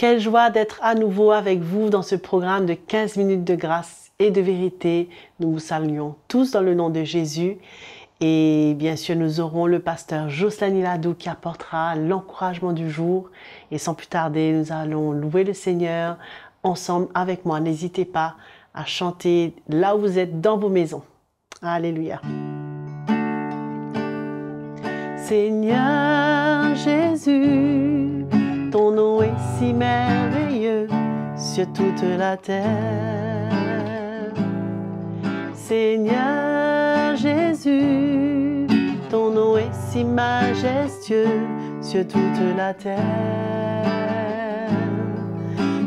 Quelle joie d'être à nouveau avec vous dans ce programme de 15 minutes de grâce et de vérité. Nous vous saluons tous dans le nom de Jésus. Et bien sûr, nous aurons le pasteur Jocelyn Neeladoo qui apportera l'encouragement du jour. Et sans plus tarder, nous allons louer le Seigneur ensemble avec moi. N'hésitez pas à chanter là où vous êtes dans vos maisons. Alléluia. Seigneur Jésus, ton nom est si merveilleux sur toute la terre. Seigneur Jésus, ton nom est si majestueux sur toute la terre.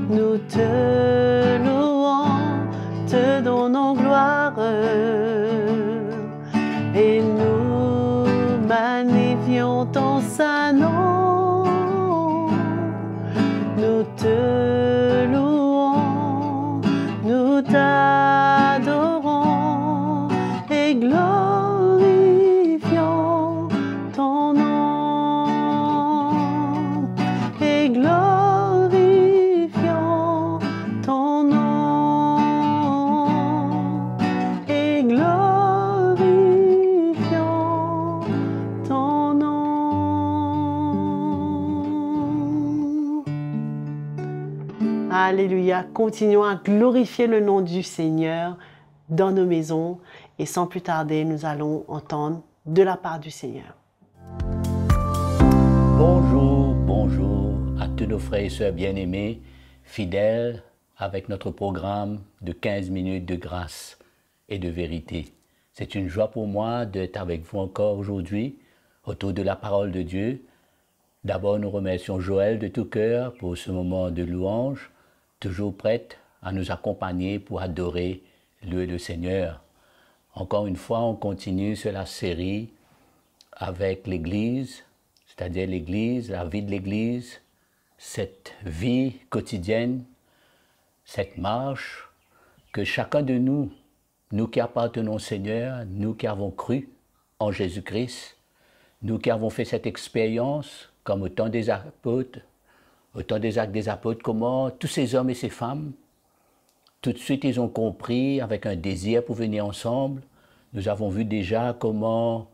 Nous te louons, te donnons gloire et nous magnifions ton saint nom. Nous te louons, nous t'adorons et glorifions ton nom, et glorifions ton nom, et glorifions ton nom. Alléluia, continuons à glorifier le nom du Seigneur dans nos maisons et sans plus tarder, nous allons entendre de la part du Seigneur. Bonjour, bonjour à tous nos frères et sœurs bien-aimés, fidèles avec notre programme de 15 minutes de grâce et de vérité. C'est une joie pour moi d'être avec vous encore aujourd'hui autour de la parole de Dieu. D'abord, nous remercions Joël de tout cœur pour ce moment de louange, toujours prête à nous accompagner pour adorer le Seigneur. Encore une fois, on continue sur la série avec l'Église, c'est-à-dire l'Église, la vie de l'Église, cette vie quotidienne, cette marche que chacun de nous, nous qui appartenons au Seigneur, nous qui avons cru en Jésus-Christ, nous qui avons fait cette expérience, comme au temps des apôtres, au temps des actes des apôtres, comment tous ces hommes et ces femmes, tout de suite ils ont compris avec un désir pour venir ensemble. Nous avons vu déjà comment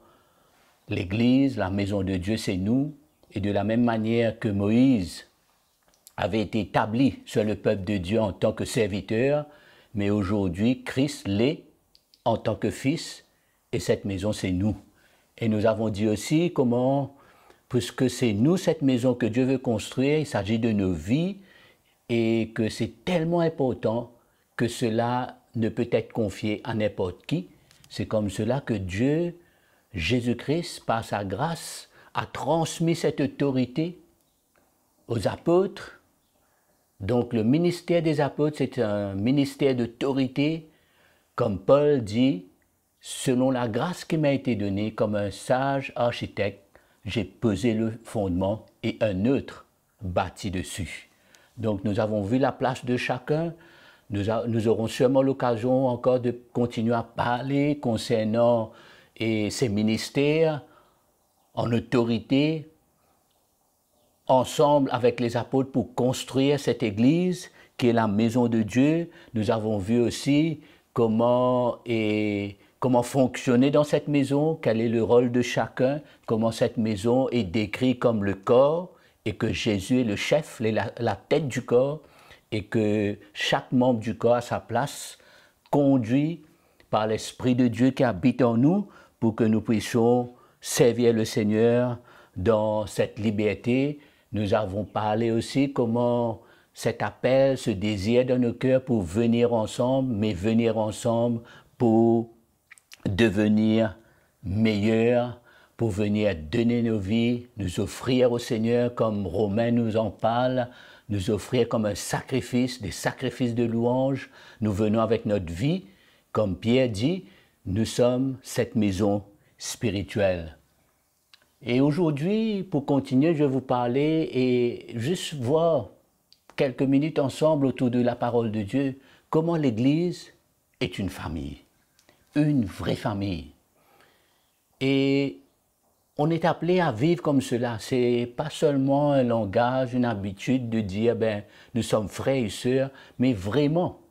l'Église, la maison de Dieu, c'est nous. Et de la même manière que Moïse avait été établi sur le peuple de Dieu en tant que serviteur, mais aujourd'hui Christ l'est en tant que fils et cette maison c'est nous. Et nous avons dit aussi comment, puisque c'est nous, cette maison que Dieu veut construire, il s'agit de nos vies et que c'est tellement important que cela ne peut être confié à n'importe qui. C'est comme cela que Dieu, Jésus-Christ, par sa grâce, a transmis cette autorité aux apôtres. Donc le ministère des apôtres, c'est un ministère d'autorité, comme Paul dit, selon la grâce qui m'a été donnée, comme un sage architecte, j'ai posé le fondement et un autre bâti dessus. Donc nous avons vu la place de chacun. Nous aurons sûrement l'occasion encore de continuer à parler concernant ces ministères en autorité, ensemble avec les apôtres pour construire cette Église qui est la maison de Dieu. Nous avons vu aussi comment fonctionner dans cette maison, quel est le rôle de chacun, comment cette maison est décrite comme le corps et que Jésus est le chef, la tête du corps et que chaque membre du corps à sa place, conduit par l'Esprit de Dieu qui habite en nous pour que nous puissions servir le Seigneur dans cette liberté. Nous avons parlé aussi comment cet appel, ce désir dans nos cœurs pour venir ensemble, mais venir ensemble pour devenir meilleur, pour venir donner nos vies, nous offrir au Seigneur comme Romain nous en parle, nous offrir comme un sacrifice, des sacrifices de louange. Nous venons avec notre vie, comme Pierre dit, nous sommes cette maison spirituelle. Et aujourd'hui, pour continuer, je vais vous parler et juste voir quelques minutes ensemble autour de la parole de Dieu, comment l'Église est une famille. Une vraie famille. Et on est appelé à vivre comme cela. Ce n'est pas seulement un langage, une habitude de dire, ben, nous sommes frères et sœurs, mais vraiment,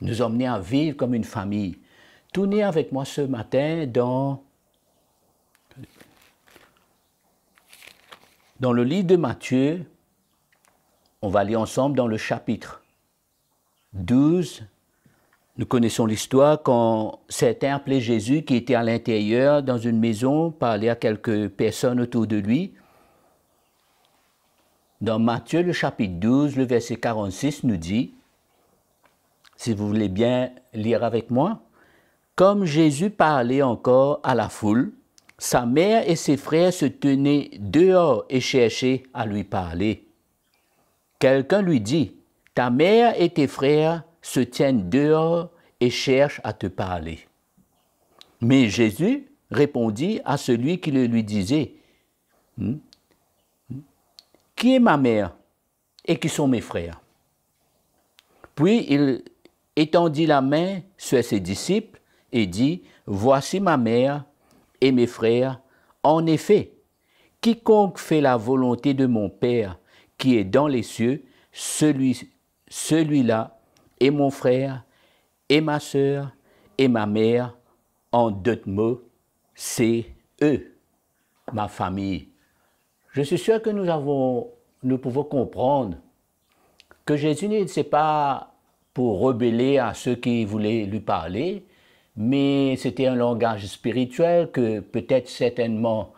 nous sommes nés à vivre comme une famille. Tournez avec moi ce matin dans le livre de Matthieu, on va aller ensemble dans le chapitre 12. Nous connaissons l'histoire quand certains appelaient Jésus qui était à l'intérieur dans une maison, parlait à quelques personnes autour de lui. Dans Matthieu, le chapitre 12, le verset 46 nous dit, si vous voulez bien lire avec moi, « Comme Jésus parlait encore à la foule, sa mère et ses frères se tenaient dehors et cherchaient à lui parler. Quelqu'un lui dit, « Ta mère et tes frères se tiennent dehors et cherchent à te parler. » Mais Jésus répondit à celui qui le lui disait, « Qui est ma mère et qui sont mes frères ?» Puis il étendit la main sur ses disciples et dit, « Voici ma mère et mes frères. En effet, quiconque fait la volonté de mon Père qui est dans les cieux, celui-là, et mon frère, et ma sœur, et ma mère, en d'autres mots, c'est eux, ma famille. » Je suis sûr que nous pouvons comprendre que Jésus ne s'est pas pour rebeller à ceux qui voulaient lui parler, mais c'était un langage spirituel que peut-être certainement,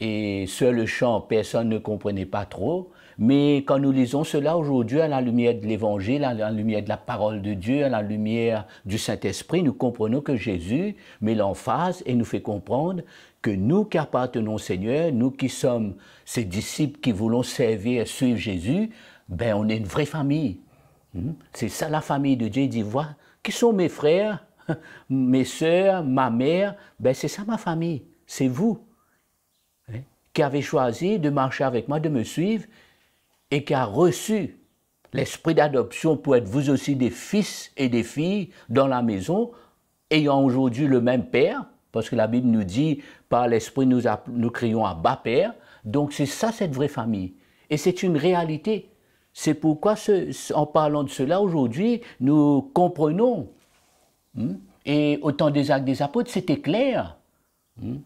et sur le champ, personne ne comprenait pas trop. Mais quand nous lisons cela aujourd'hui à la lumière de l'Évangile, à la lumière de la parole de Dieu, à la lumière du Saint-Esprit, nous comprenons que Jésus met l'emphase et nous fait comprendre que nous qui appartenons au Seigneur, nous qui sommes ses disciples qui voulons servir et suivre Jésus, ben on est une vraie famille. C'est ça la famille de Dieu. Il dit, voilà, qui sont mes frères, mes sœurs, ma mère, ben c'est ça ma famille, c'est vous qui avez choisi de marcher avec moi, de me suivre, et qui a reçu l'esprit d'adoption pour être vous aussi des fils et des filles dans la maison, ayant aujourd'hui le même Père, parce que la Bible nous dit, par l'esprit nous crions à bas Père. Donc c'est ça cette vraie famille, et c'est une réalité. C'est pourquoi en parlant de cela aujourd'hui, nous comprenons, et au temps des Actes des Apôtres, c'était clair,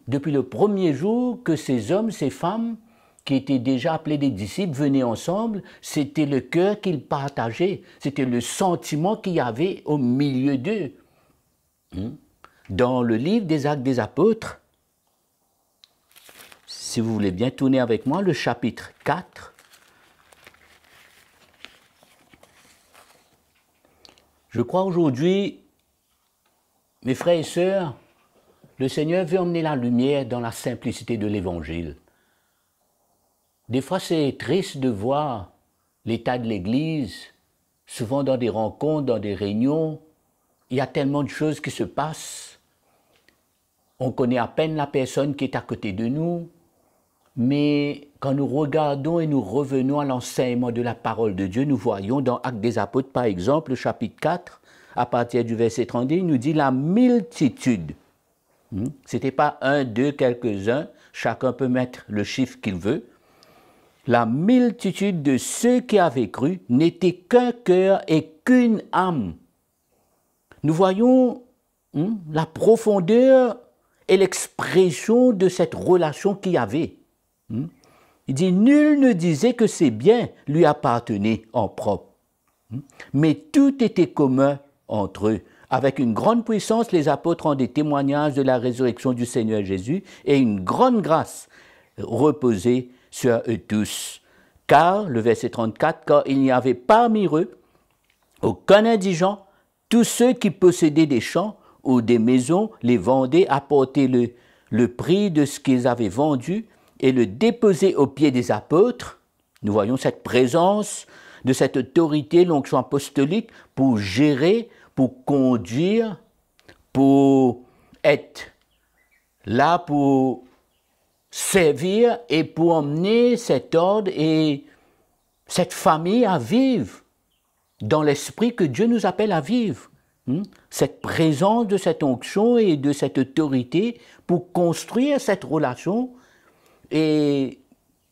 depuis le premier jour que ces hommes, ces femmes, qui étaient déjà appelés des disciples, venaient ensemble, c'était le cœur qu'ils partageaient, c'était le sentiment qu'il y avait au milieu d'eux. Dans le livre des Actes des Apôtres, si vous voulez bien tourner avec moi, le chapitre 4, je crois aujourd'hui, mes frères et sœurs, le Seigneur veut emmener la lumière dans la simplicité de l'Évangile. Des fois, c'est triste de voir l'état de l'Église, souvent dans des rencontres, dans des réunions. Il y a tellement de choses qui se passent. On connaît à peine la personne qui est à côté de nous. Mais quand nous regardons et nous revenons à l'enseignement de la parole de Dieu, nous voyons dans Actes des Apôtres, par exemple, le chapitre 4, à partir du verset 32, il nous dit la multitude. Ce n'était pas un, deux, quelques-uns. Chacun peut mettre le chiffre qu'il veut. La multitude de ceux qui avaient cru n'était qu'un cœur et qu'une âme. Nous voyons la profondeur et l'expression de cette relation qu'il y avait. Il dit, nul ne disait que ses biens lui appartenaient en propre. Mais tout était commun entre eux. Avec une grande puissance, les apôtres rendaient témoignage de la résurrection du Seigneur Jésus et une grande grâce reposait sur eux tous. Car, le verset 34, car il n'y avait parmi eux aucun indigent, tous ceux qui possédaient des champs ou des maisons les vendaient, apportaient le prix de ce qu'ils avaient vendu et le déposaient aux pieds des apôtres. Nous voyons cette présence de cette autorité, l'onction apostolique, pour gérer, pour conduire, pour être là, pour servir et pour emmener cet ordre et cette famille à vivre dans l'esprit que Dieu nous appelle à vivre. Cette présence de cette onction et de cette autorité pour construire cette relation et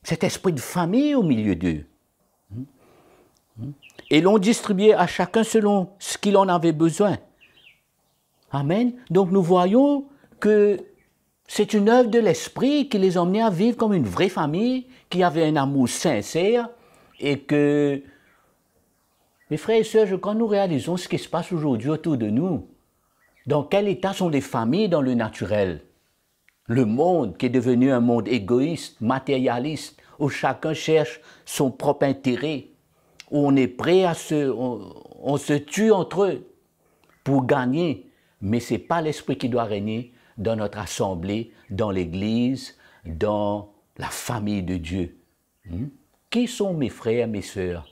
cet esprit de famille au milieu d'eux. Et l'on distribuait à chacun selon ce qu'il en avait besoin. Amen. Donc nous voyons que c'est une œuvre de l'esprit qui les emmenait à vivre comme une vraie famille, qui avait un amour sincère, et que, mes frères et sœurs, quand nous réalisons ce qui se passe aujourd'hui autour de nous, dans quel état sont les familles dans le naturel? Le monde qui est devenu un monde égoïste, matérialiste, où chacun cherche son propre intérêt, où on est prêt à on se tue entre eux pour gagner. Mais ce n'est pas l'esprit qui doit régner dans notre assemblée, dans l'Église, dans la famille de Dieu. Qui sont mes frères, mes sœurs?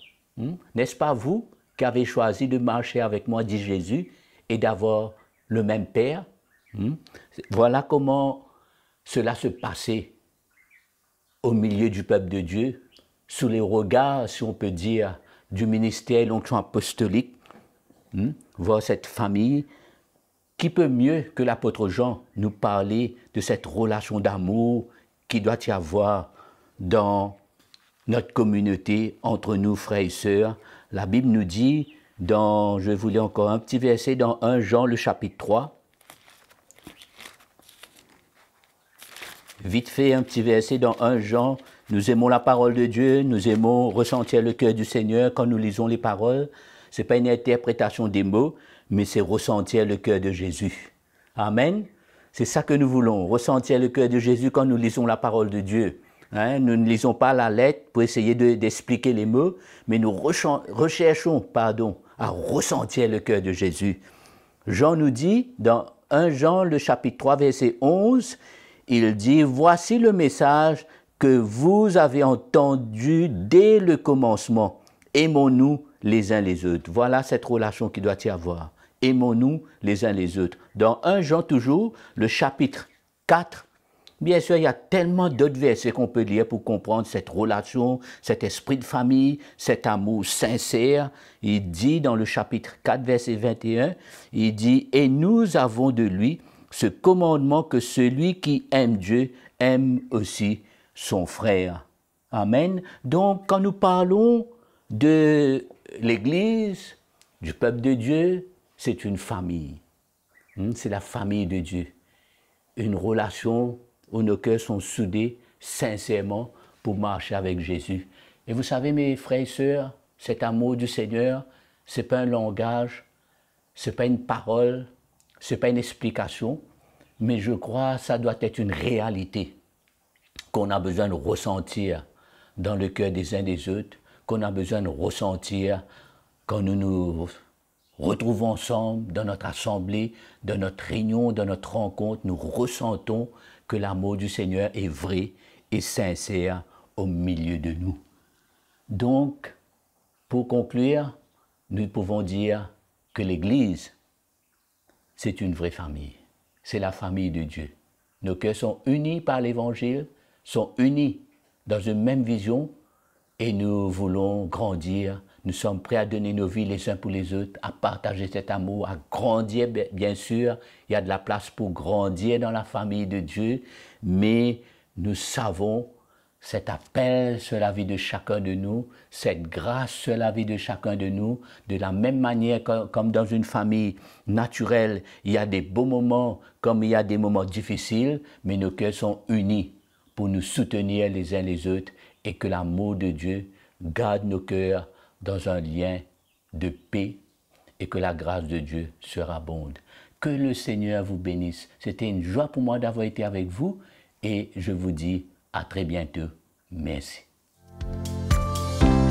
N'est-ce pas vous qui avez choisi de marcher avec moi, dit Jésus, et d'avoir le même Père? Voilà comment cela se passait au milieu du peuple de Dieu, sous les regards, si on peut dire, du ministère et l'onction apostolique. Voir cette famille, qui peut mieux que l'apôtre Jean nous parler de cette relation d'amour qui doit y avoir dans notre communauté, entre nous, frères et sœurs. La Bible nous dit, je vous lis encore un petit verset, dans 1 Jean, le chapitre 3, vite fait, un petit verset dans 1 Jean. Nous aimons la parole de Dieu, nous aimons ressentir le cœur du Seigneur quand nous lisons les paroles. Ce n'est pas une interprétation des mots, mais c'est ressentir le cœur de Jésus. Amen. C'est ça que nous voulons, ressentir le cœur de Jésus quand nous lisons la parole de Dieu. Nous ne lisons pas la lettre pour essayer d'expliquer les mots, mais nous recherchons à ressentir le cœur de Jésus. Jean nous dit, dans 1 Jean, le chapitre 3, verset 11, il dit « Voici le message que vous avez entendu dès le commencement. Aimons-nous les uns les autres. » Voilà cette relation qui doit y avoir. Aimons-nous les uns les autres. Dans 1 Jean toujours, le chapitre 4, bien sûr, il y a tellement d'autres versets qu'on peut lire pour comprendre cette relation, cet esprit de famille, cet amour sincère. Il dit dans le chapitre 4, verset 21, il dit « Et nous avons de lui » ce commandement que celui qui aime Dieu aime aussi son frère. Amen. Donc, quand nous parlons de l'Église, du peuple de Dieu, c'est une famille. C'est la famille de Dieu. Une relation où nos cœurs sont soudés sincèrement pour marcher avec Jésus. Et vous savez, mes frères et sœurs, cet amour du Seigneur, ce n'est pas un langage, ce n'est pas une parole, ce n'est pas une explication, mais je crois que ça doit être une réalité qu'on a besoin de ressentir dans le cœur des uns des autres, qu'on a besoin de ressentir quand nous nous retrouvons ensemble dans notre assemblée, dans notre réunion, dans notre rencontre. Nous ressentons que l'amour du Seigneur est vrai et sincère au milieu de nous. Donc, pour conclure, nous pouvons dire que l'Église, c'est une vraie famille, c'est la famille de Dieu. Nos cœurs sont unis par l'Évangile, sont unis dans une même vision et nous voulons grandir. Nous sommes prêts à donner nos vies les uns pour les autres, à partager cet amour, à grandir bien sûr. Il y a de la place pour grandir dans la famille de Dieu, mais nous savons cet appel sur la vie de chacun de nous, cette grâce sur la vie de chacun de nous, de la même manière comme dans une famille naturelle, il y a des beaux moments comme il y a des moments difficiles, mais nos cœurs sont unis pour nous soutenir les uns les autres et que l'amour de Dieu garde nos cœurs dans un lien de paix et que la grâce de Dieu surabonde. Que le Seigneur vous bénisse. C'était une joie pour moi d'avoir été avec vous et je vous dis à très bientôt. Merci.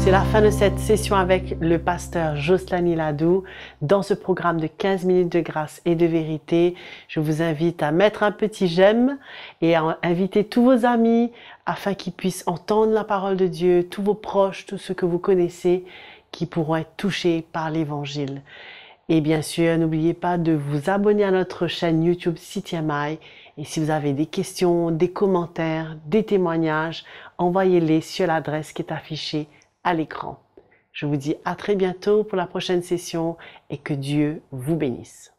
C'est la fin de cette session avec le pasteur Jocelyn Neeladoo. Dans ce programme de 15 minutes de grâce et de vérité, je vous invite à mettre un petit j'aime et à inviter tous vos amis afin qu'ils puissent entendre la parole de Dieu, tous vos proches, tous ceux que vous connaissez qui pourront être touchés par l'Évangile. Et bien sûr, n'oubliez pas de vous abonner à notre chaîne YouTube CTMI. Et si vous avez des questions, des commentaires, des témoignages, envoyez-les sur l'adresse qui est affichée à l'écran. Je vous dis à très bientôt pour la prochaine session et que Dieu vous bénisse.